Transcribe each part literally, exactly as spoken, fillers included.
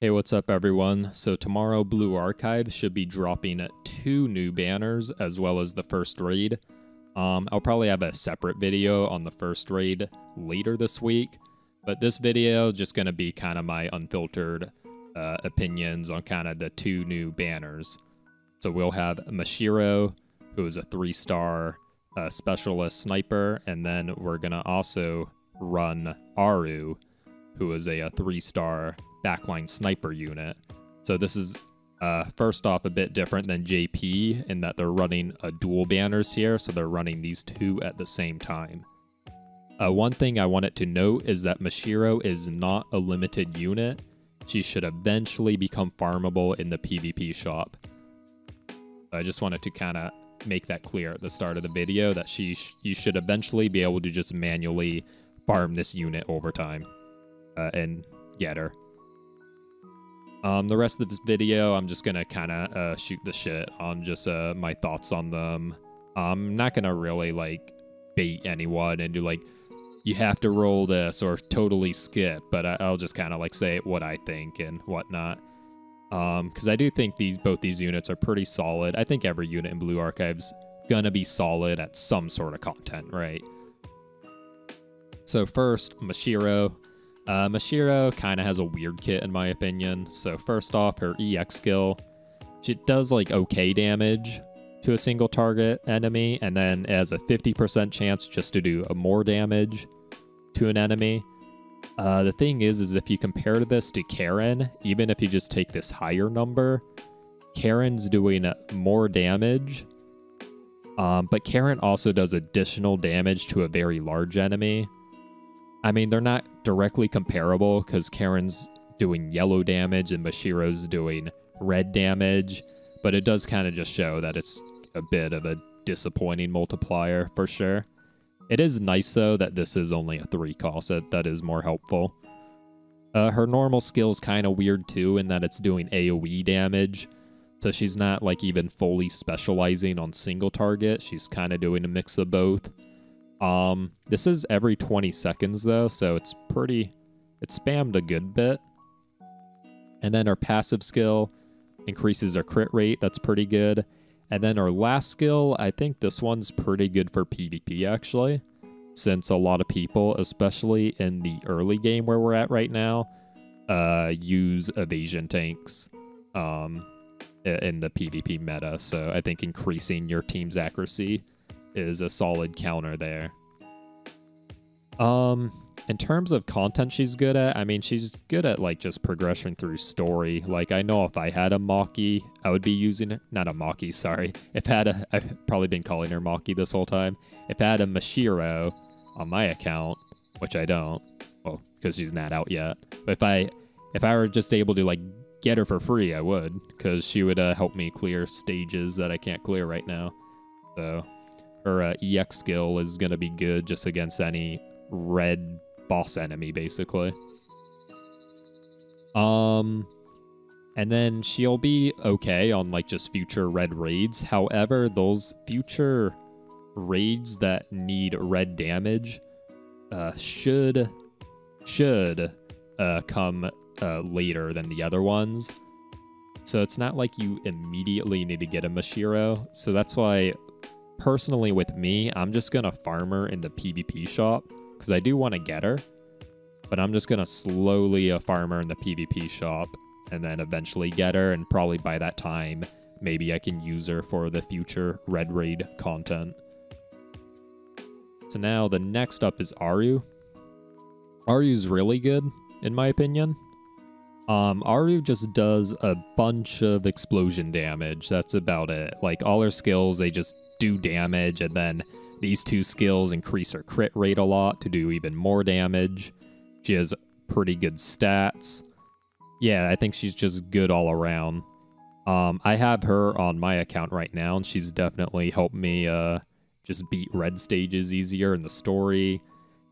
Hey, what's up everyone? So tomorrow Blue Archive should be dropping two new banners as well as the first raid. Um, I'll probably have a separate video on the first raid later this week, but this video is just going to be kind of my unfiltered uh, opinions on kind of the two new banners. So we'll have Mashiro, who is a three-star uh, specialist sniper, and then we're going to also run Aru, who is a, a three-star backline sniper unit. So this is uh, first off a bit different than J P in that they're running a dual banners here, so they're running these two at the same time. Uh, one thing I wanted to note is that Mashiro is not a limited unit. She should eventually become farmable in the PvP shop. I just wanted to kind of make that clear at the start of the video that she sh you should eventually be able to just manually farm this unit over time uh, and get her. Um, the rest of this video, I'm just going to kind of uh, shoot the shit on just uh, my thoughts on them. I'm not going to really like bait anyone and do like, you have to roll this or totally skip, but I I'll just kind of like say what I think and whatnot. Um, because I do think these both these units are pretty solid. I think every unit in Blue Archive's gonna be solid at some sort of content, right? So first, Mashiro. Uh, Mashiro kind of has a weird kit in my opinion. So first off, her E X skill, she does like okay damage to a single target enemy, and then it has a fifty percent chance just to do more damage to an enemy. Uh, the thing is, is if you compare this to Karen, even if you just take this higher number, Karen's doing more damage, um, but Karen also does additional damage to a very large enemy. I mean, they're not directly comparable because Karen's doing yellow damage and Mashiro's doing red damage, but it does kind of just show that it's a bit of a disappointing multiplier for sure. It is nice, though, that this is only a three cost. That is more helpful. Uh, her normal skill's kind of weird, too, in that it's doing AoE damage. So she's not, like, even fully specializing on single target. She's kind of doing a mix of both. Um, this is every twenty seconds, though, so it's pretty... It's spammed a good bit. And then her passive skill increases her crit rate. That's pretty good. And then our last skill, I think this one's pretty good for PvP actually, since a lot of people, especially in the early game where we're at right now, uh, use evasion tanks um, in the PvP meta. So I think increasing your team's accuracy is a solid counter there. Um, in terms of content she's good at, I mean, she's good at like just progression through story. Like I know if I had a Maki, I would be using it. Not a Maki, sorry. If I had a, I've probably been calling her Maki this whole time. If I had a Mashiro on my account, which I don't, well, because she's not out yet. But if I, if I were just able to like get her for free, I would, because she would uh, help me clear stages that I can't clear right now. So her uh, E X skill is gonna be good just against any red boss enemy basically. Um and then she'll be okay on like just future red raids. However, those future raids that need red damage uh should should uh come uh later than the other ones. So it's not like you immediately need to get a Mashiro. So that's why personally with me, I'm just gonna farm her in the PvP shop, because I do want to get her, but I'm just going to slowly uh, farm her in the PvP shop and then eventually get her, and probably by that time, maybe I can use her for the future Red Raid content. So now the next up is Aru. Aru's really good, in my opinion. Um, Aru just does a bunch of explosion damage, that's about it. Like all her skills, they just do damage, and then these two skills increase her crit rate a lot to do even more damage. She has pretty good stats. Yeah, I think she's just good all around. Um, I have her on my account right now, and she's definitely helped me uh, just beat red stages easier in the story,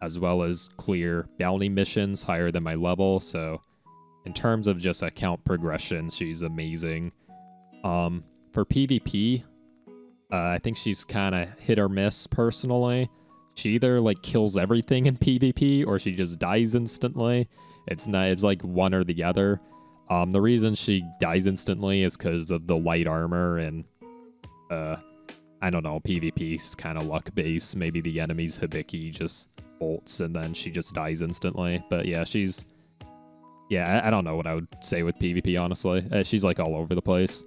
as well as clear bounty missions higher than my level. So in terms of just account progression, she's amazing. Um, for PvP... Uh, I think she's kind of hit or miss personally. She either like kills everything in PvP or she just dies instantly. It's not, it's like one or the other. Um, the reason she dies instantly is because of the light armor and, uh, I don't know, PvP's kind of luck-based. Maybe the enemy's Hibiki just bolts and then she just dies instantly. But yeah, she's... Yeah, I, I don't know what I would say with PvP, honestly. Uh, she's, like, all over the place.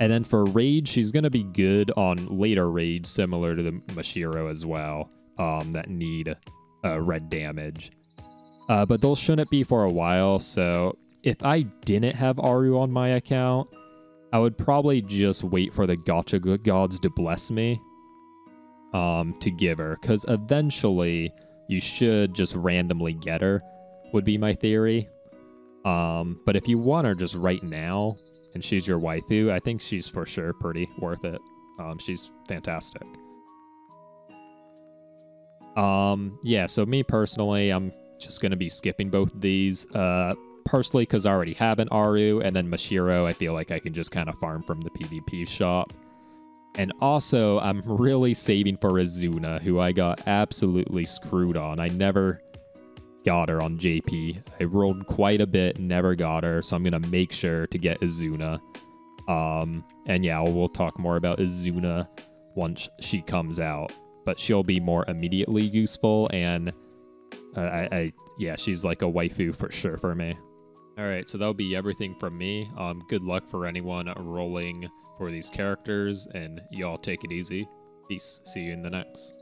And then for raid, she's going to be good on later raids, similar to the Mashiro as well, um, that need uh, red damage. Uh, but those shouldn't be for a while, so if I didn't have Aru on my account, I would probably just wait for the gacha gods to bless me um, to give her, because eventually you should just randomly get her, would be my theory. Um, but if you want her just right now, and she's your waifu, I think she's for sure pretty worth it. Um, she's fantastic. Um, yeah, so me personally, I'm just going to be skipping both of these. Uh, personally, because I already have an Aru, and then Mashiro, I feel like I can just kind of farm from the PvP shop. And also, I'm really saving for Izuna, who I got absolutely screwed on. I never got her on J P. I rolled quite a bit, never got her, so I'm gonna make sure to get Izuna. Um, and yeah, we'll talk more about Izuna once she comes out, but she'll be more immediately useful, and uh, I, I, yeah, she's like a waifu for sure for me. All right, so that'll be everything from me. Um, good luck for anyone rolling for these characters, and y'all take it easy. Peace. See you in the next.